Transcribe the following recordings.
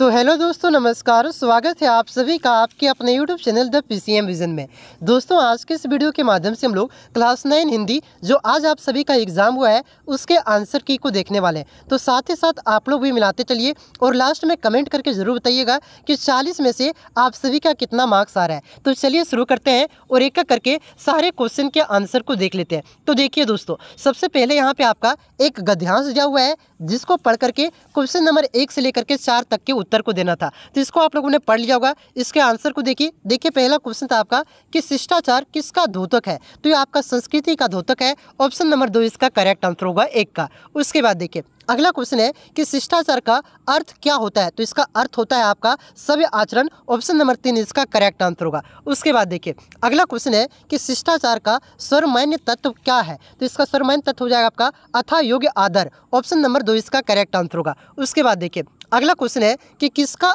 तो हेलो दोस्तों, नमस्कार। स्वागत है आप सभी का आपके अपने YouTube channel the PCM vision में। दोस्तों, आज के इस वीडियो के माध्यम से हम लोग क्लास 9 हिंदी जो आज आप सभी का एग्ज़ाम हुआ है उसके आंसर की को देखने वाले हैं। तो साथ ही साथ आप लोग भी मिलाते चलिए और लास्ट में कमेंट करके ज़रूर बताइएगा कि 40 में से आप सभी का कितना मार्क्स आ रहा है। तो चलिए शुरू करते हैं और एक एक करके सारे क्वेश्चन के आंसर को देख लेते हैं। तो देखिए दोस्तों, सबसे पहले यहाँ पर आपका एक गद्यांश दिया हुआ है जिसको पढ़ करके क्वेश्चन नंबर 1 से लेकर के 4 तक के उत्तर को देना था। तो इसको आप लोगों ने पढ़ लिया होगा। इसके आंसर को देखिए पहला क्वेश्चन था आपका कि शिष्टाचार किसका द्योतक है। तो ये आपका संस्कृति का द्योतक है। ऑप्शन नंबर 2 इसका करेक्ट आंसर होगा 1 का। उसके बाद देखिए अगला क्वेश्चन है कि शिष्टाचार का अर्थ क्या होता है। तो इसका अर्थ होता है आपका सभ्य आचरण। ऑप्शन नंबर 3 इसका करेक्ट आंसर होगा। उसके बाद देखिए अगला क्वेश्चन है कि शिष्टाचार का सर्वमान्य तत्व क्या है। तो इसका सर्वमान्य तत्व हो जाएगा आपका अथाह योग्य आदर। ऑप्शन नंबर 2 इसका करेक्ट आंसर होगा। उसके बाद देखिए अगला क्वेश्चन है कि किसका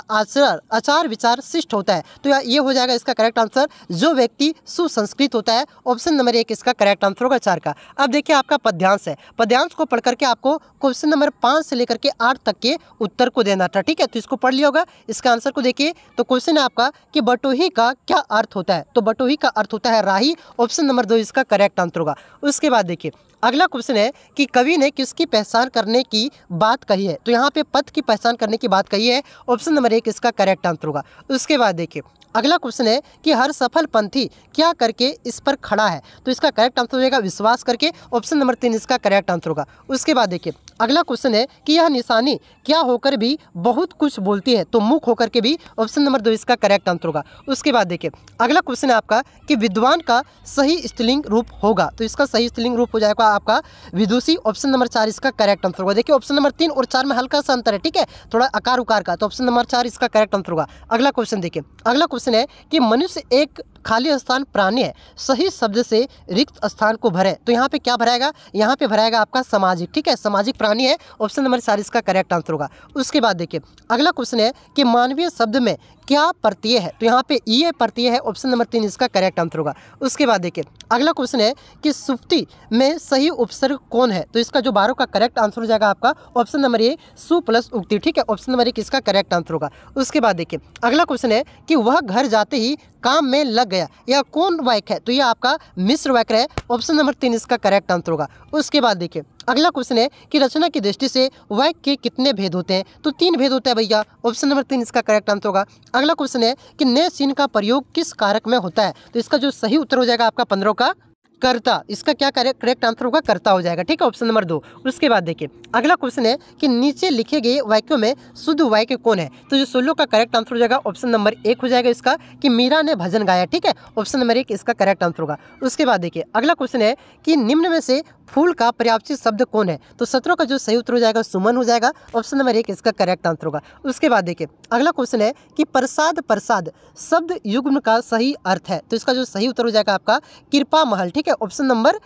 आचार विचार शिष्ट होता है। तो ये हो जाएगा इसका करेक्ट आंसर जो व्यक्ति सुसंस्कृत होता है। ऑप्शन नंबर 1 इसका करेक्ट आंसर होगा 4 का। अब देखिए आपका पद्यांश है। पद्यांश को पढ़ करके आपको क्वेश्चन नंबर 5 से लेकर के 8 तक के उत्तर को देना था, ठीक है। तो इसको पढ़ लिया होगा। इसका आंसर को देखिए। तो क्वेश्चन है आपका कि बटोही का क्या अर्थ होता है। तो बटोही का अर्थ होता है राही। ऑप्शन नंबर 2 इसका करेक्ट आंसर होगा। उसके बाद देखिए अगला क्वेश्चन है कि कवि ने किसकी पहचान करने की बात कही है। तो यहाँ पे पद की पहचान करने की बात कही है। ऑप्शन नंबर 1 इसका करेक्ट आंसर होगा। उसके बाद देखिए अगला क्वेश्चन है कि हर सफल पंथी क्या करके इस पर खड़ा है। तो इसका करेक्ट आंसर हो जाएगा विश्वास करके। ऑप्शन नंबर 3 इसका करेक्ट आंसर होगा। उसके बाद देखिए अगला क्वेश्चन है कि यह निशानी क्या होकर भी बहुत कुछ बोलती है। तो मूक होकर के भी। ऑप्शन नंबर 2 इसका करेक्ट आंसर होगा। उसके बाद देखिए अगला क्वेश्चन है आपका कि विद्वान का सही स्त्रीलिंग रूप होगा। तो इसका सही स्त्रीलिंग रूप हो जाएगा आपका विदुषी। ऑप्शन नंबर 4 इसका करेक्ट आंसर होगा। देखिए ऑप्शन नंबर 3 और 4 में हल्का सा अंतर है, ठीक है, थोड़ा आकार उकार का। तो ऑप्शन नंबर 4 इसका करेक्ट आंसर होगा। अगला क्वेश्चन देखिए अगला क्वेश्चन है कि मनुष्य एक खाली स्थान प्राणी है, सही शब्द से रिक्त स्थान को भरे। तो यहाँ पे क्या भराएगा, यहाँ पे भराएगा आपका सामाजिक, ठीक है, सामाजिक प्राणी है। ऑप्शन नंबर 4 इसका करेक्ट आंसर होगा। उसके बाद देखिए अगला क्वेश्चन है कि मानवीय शब्द में क्या प्रत्यय है। तो यहाँ पे ये प्रत्यय है। ऑप्शन नंबर 3 इसका करेक्ट आंसर होगा। उसके बाद देखिए अगला क्वेश्चन है कि सुप्ति में सही उपसर्ग कौन है। तो इसका जो 12 का करेक्ट आंसर हो जाएगा आपका ऑप्शन नंबर ए सु प्लस उक्ति, ठीक है। ऑप्शन नंबर 1 इसका करेक्ट आंसर होगा। उसके बाद देखिए अगला क्वेश्चन है कि वह घर जाते ही काम में लग गया, यह कौन वाक्य है। तो यह आपका मिश्र वाक्य है। ऑप्शन नंबर 3 इसका करेक्ट आंसर होगा। उसके बाद देखिए अगला क्वेश्चन है कि रचना की दृष्टि से वाक्य के कितने भेद होते हैं। तो 3 भेद होता है भैया। ऑप्शन नंबर 3 इसका करेक्ट आंसर होगा। अगला क्वेश्चन है कि नए चिन्ह का प्रयोग किस कारक में होता है। तो इसका जो सही उत्तर हो जाएगा आपका 15 का कर्ता। इसका क्या करेक्ट आंसर होगा, कर्ता हो जाएगा, ठीक है। Option number 2। उसके बाद देखिए अगला क्वेश्चन है कि नीचे लिखे गए वाक्यों में शुद्ध वाक्य कौन है। तो जो 16 का करेक्ट आंसर हो जाएगा ऑप्शन नंबर 1 हो जाएगा इसका कि मीरा ने भजन गाया, ठीक है। ऑप्शन नंबर 1 इसका करेक्ट आंसर होगा। उसके बाद देखिए अगला क्वेश्चन है कि निम्न में से फूल का पर्यायवाची शब्द कौन है। तो 17 का जो सही उत्तर हो जाएगा सुमन हो जाएगा। ऑप्शन नंबर 1 इसका करेक्ट आंसर होगा। उसके बाद देखिए अगला क्वेश्चन है कि प्रसाद प्रसाद शब्द युग्म का सही अर्थ है। तो इसका जो सही उत्तर हो जाएगा आपका कृपा महल, ठीक है। ऑप्शन नंबर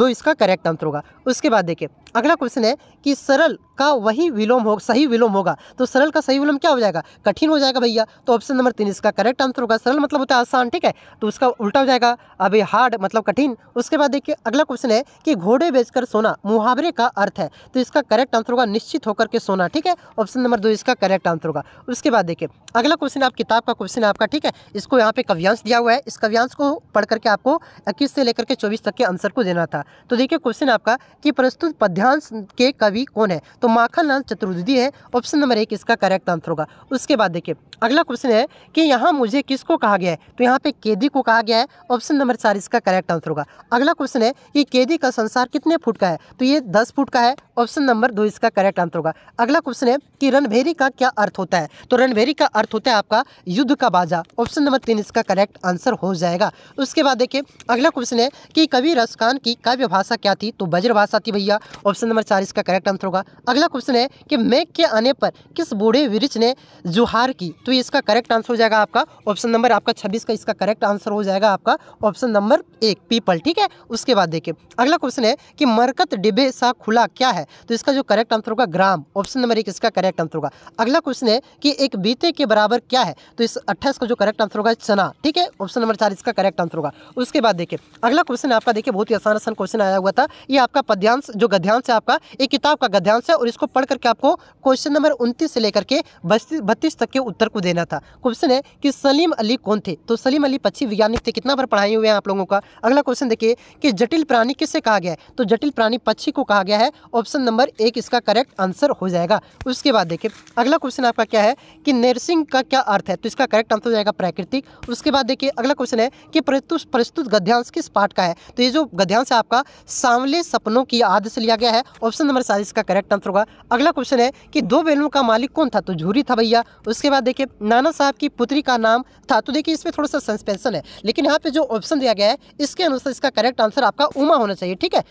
2 इसका करेक्ट आंसर होगा। उसके बाद देखिए अगला क्वेश्चन है कि सरल का वही विलोम हो सही विलोम होगा। तो सरल का सही विलोम क्या हो जाएगा, कठिन हो जाएगा भैया। तो ऑप्शन नंबर 3 इसका करेक्ट आंसर होगा। सरल मतलब होता है आसान, ठीक है। तो उसका उल्टा हो जाएगा अभी हार्ड मतलब कठिन। उसके बाद देखिए अगला क्वेश्चन है कि घोड़े बेचकर सोना मुहावरे का अर्थ है। तो इसका करेक्ट आंसर होगा निश्चित होकर के सोना, ठीक है। ऑप्शन नंबर 2 इसका करेक्ट आंसर होगा। उसके बाद देखिए अगला क्वेश्चन आप किताब का क्वेश्चन आपका, ठीक है। इसको यहाँ पे कव्यांश दिया हुआ है। इस कव्यांश को पढ़ करके आपको 21 से लेकर के 24 तक के आंसर को देना था। तो देखिए क्वेश्चन आपका कि प्रस्तुत पद्यांश के कवि कौन है। तो माखनलाल चतुर्वेदी है। ऑप्शन नंबर 1 इसका करेक्ट आंसर होगा। उसके बाद देखिए अगला क्वेश्चन है कि यहाँ मुझे किसको कहा गया है। तो यहाँ पे केदी को कहा गया है। ऑप्शन नंबर 4 इसका करेक्ट आंसर होगा। अगला क्वेश्चन है कि केदी का संसार कितने फुट का है। तो ये 10 फुट का है। ऑप्शन नंबर 2 इसका करेक्ट आंसर होगा। अगला क्वेश्चन है कि रणभेरी का क्या अर्थ होता है। तो रणभेरी का अर्थ होता है आपका युद्ध का बाजा। ऑप्शन नंबर 3 इसका करेक्ट आंसर हो जाएगा। उसके बाद देखिए अगला क्वेश्चन है कि कवि रसखान की काव्य भाषा क्या थी। तो ब्रज भाषा थी भैया। ऑप्शन नंबर 4 इसका करेक्ट आंसर होगा। अगला क्वेश्चन है कि मेघ के आने पर किस बूढ़े वृक्ष ने जुहार की। तो इसका करेक्ट आंसर हो जाएगा आपका ऑप्शन नंबर आपका 26 का इसका करेक्ट आंसर हो जाएगा आपका ऑप्शन नंबर 1 पीपल, ठीक है। उसके बाद देखिए अगला क्वेश्चन है कि मरकत डिबे सा खुला क्या है। तो इसका जो करेक्ट आंसर होगा ग्राम। ऑप्शन नंबर 1 इसका करेक्ट आंसर होगा। अगला क्वेश्चन है कि एक बीते के बराबर क्या है। तो इस 28 का जो करेक्ट आंसर होगा चना, ठीक है। ऑप्शन नंबर 4 इसका करेक्ट आंसर होगा। उसके बाद देखिए अगला क्वेश्चन आपका देखिए बहुत ही आसान क्वेश्चन आया हुआ था। ये आपका पद्यांश जो गद्यांश है आपका एक किताब का गद्यांश है। और इसको पढ़ करके आपको क्वेश्चन नंबर 29 से लेकर के 32 तक के उत्तर को देना था। क्वेश्चन है कि सलीम अली कौन थे, तो सलीम अली पक्षी वैज्ञानिक थे। कितना बार पढ़ाए हुए हैं आप लोगों का। अगला क्वेश्चन देखिए कि जटिल प्राणी किससे कहा गया है, तो जटिल प्राणी पक्षी को कहा गया है। ऑप्शन नंबर 1 इसका करेक्ट आंसर हो जाएगा। उसके बाद देखिए अगला क्वेश्चन आपका क्या है कि नर्सिंग का क्या अर्थ है, तो इसका करेक्ट आंसर हो जाएगा प्राकृतिक। उसके बाद देखिए अगला क्वेश्चन है कि प्रस्तुत गद्यांश किस पाठ का है, तो ये जो गद्यांश है आपका सांवले सपनों की याद से लिया गया है। ऑप्शन नंबर 4 इसका करेक्ट आंसर होगा। अगला क्वेश्चन है कि दो बैलों का मालिक कौन था, तो झूरी था भैया। उसके बाद देखिए नाना साहब की पुत्री का नाम था, तो देखिए इसमें थोड़ा सा सस्पेंशन है, लेकिन यहाँ पे जो ऑप्शन दिया गया है इसके अनुसार इसका करेक्ट आंसर आपका उमा होना चाहिए, ठीक है।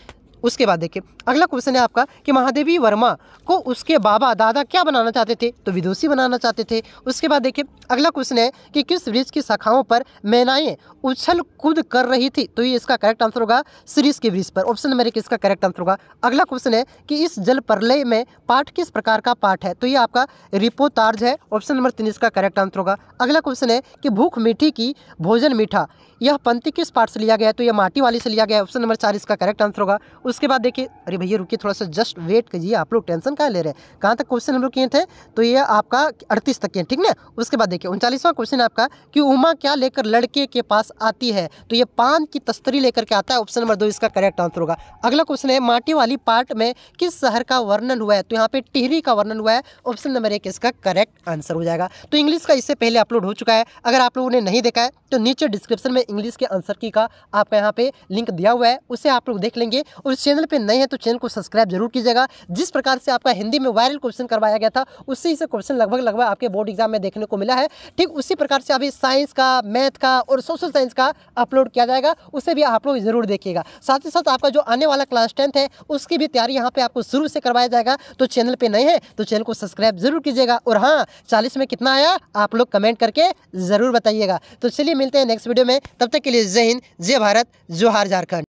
उसके बाद देखिए अगला क्वेश्चन है आपका कि महादेवी वर्मा को उसके बाबा दादा क्या बनाना चाहते थे, तो विदुषी बनाना चाहते थे। उसके बाद देखिए अगला क्वेश्चन है कि किस वृक्ष की शाखाओं पर मैनाएँ उछल कूद कर रही थी, तो ये इसका करेक्ट आंसर होगा सीरीज के वृक्ष पर। ऑप्शन नंबर 1 इसका करेक्ट आंसर होगा। अगला क्वेश्चन है कि इस जल प्रलय में पाठ किस प्रकार का पाठ है, तो ये आपका रिपोतार्ज है। ऑप्शन नंबर 3 इसका करेक्ट आंसर होगा। अगला क्वेश्चन है कि भूख मीठी की भोजन मीठा, यह पंक्ति किस पाठ से लिया गया है, तो यह माटी वाली से लिया गया है। ऑप्शन नंबर 4 इसका करेक्ट आंसर होगा। उसके बाद देखिए अरे भैया रुकिए थोड़ा सा, जस्ट वेट कीजिए, आप लोग टेंशन कहाँ ले रहे हैं। कहाँ तक क्वेश्चन हम लोग किए थे, तो ये आपका 38 तक है, ठीक ना। उसके बाद देखिए 39वां क्वेश्चन आपका कि उमा क्या लेकर लड़के के पास आती है, तो ये पान की तस्तरी लेकर के आता है। ऑप्शन नंबर 2 इसका करेक्ट आंसर होगा। अगला क्वेश्चन है माटी वाली पार्ट में किस शहर का वर्णन हुआ है, तो यहाँ पे टिहरी का वर्णन हुआ है। ऑप्शन नंबर 1 इसका करेक्ट आंसर हो जाएगा। तो इंग्लिश का इससे पहले अपलोड हो चुका है, अगर आप लोगों ने नहीं देखा है तो नीचे डिस्क्रिप्शन में इंग्लिश के आंसर की का आपका यहाँ पे लिंक दिया हुआ है, उसे आप लोग देख लेंगे। और इस चैनल पे नए हैं तो चैनल को सब्सक्राइब जरूर कीजिएगा। जिस प्रकार से आपका हिंदी में वायरल क्वेश्चन करवाया गया था, उससे इसे क्वेश्चन लगभग आपके बोर्ड एग्जाम में देखने को मिला है। ठीक उसी प्रकार से अभी साइंस का, मैथ का और सोशल साइंस का अपलोड किया जाएगा, उसे भी आप लोग जरूर देखिएगा। साथ ही साथ आपका जो आने वाला क्लास 10th है उसकी भी तैयारी यहाँ पे आपको शुरू से करवाया जाएगा। तो चैनल पर नए हैं तो चैनल को सब्सक्राइब जरूर कीजिएगा। और हाँ 40 में कितना आया आप लोग कमेंट करके जरूर बताइएगा। तो चलिए मिलते हैं नेक्स्ट वीडियो में, तब तक के लिए जय हिंद, जय भारत, जोहार झारखंड।